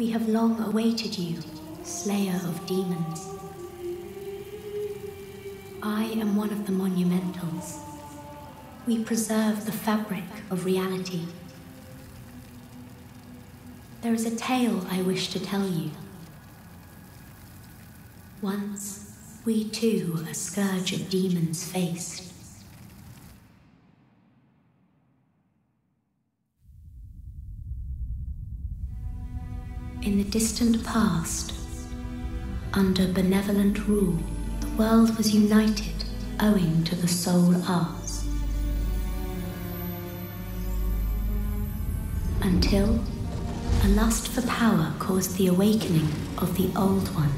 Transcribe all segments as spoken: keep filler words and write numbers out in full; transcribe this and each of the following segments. We have long awaited you, slayer of demons. I am one of the monumentals. We preserve the fabric of reality. There is a tale I wish to tell you. Once, we too a scourge of demons faced. In the distant past, under benevolent rule, the world was united owing to the soul arts. Until a lust for power caused the awakening of the Old One.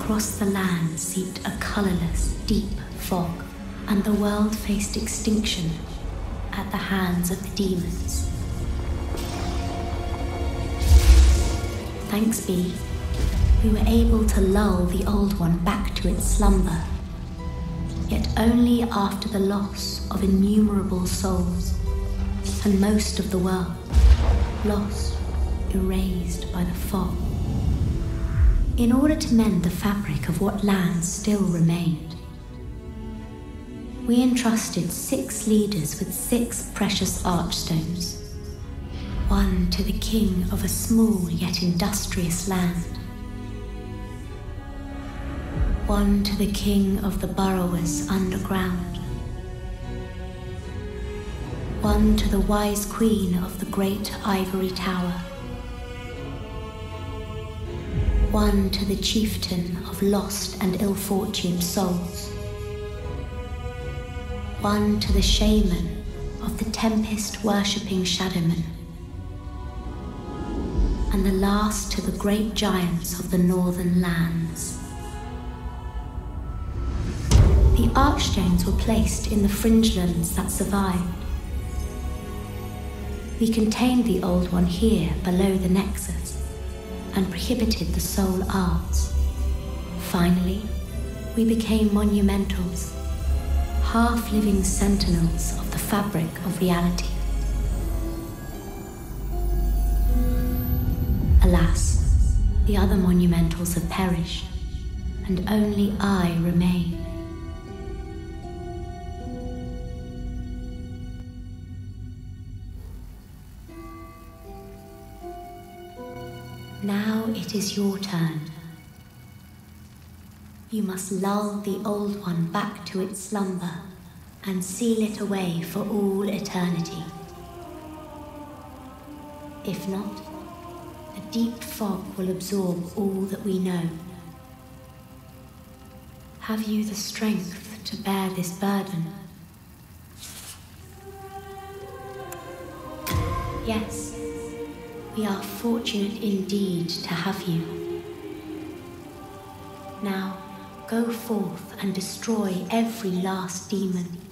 Across the land seeped a colorless, deep fog, and the world faced extinction at the hands of the demons. Thanks be, we were able to lull the Old One back to its slumber, yet only after the loss of innumerable souls, and most of the world, lost, erased by the fog. In order to mend the fabric of what land still remained, we entrusted six leaders with six precious archstones. One to the king of a small yet industrious land. One to the king of the burrowers underground. One to the wise queen of the great ivory tower. One to the chieftain of lost and ill-fortuned souls. One to the shaman of the tempest-worshipping shadowmen. And the last to the great giants of the northern lands. The archstones were placed in the fringelands that survived. We contained the Old One here below the Nexus and prohibited the soul arts. Finally, we became monumentals, half-living sentinels of the fabric of reality. Alas, the other monumentals have perished, and only I remain. Now it is your turn. You must lull the Old One back to its slumber and seal it away for all eternity. If not, deep fog will absorb all that we know. Have you the strength to bear this burden? Yes, we are fortunate indeed to have you. Now, go forth and destroy every last demon.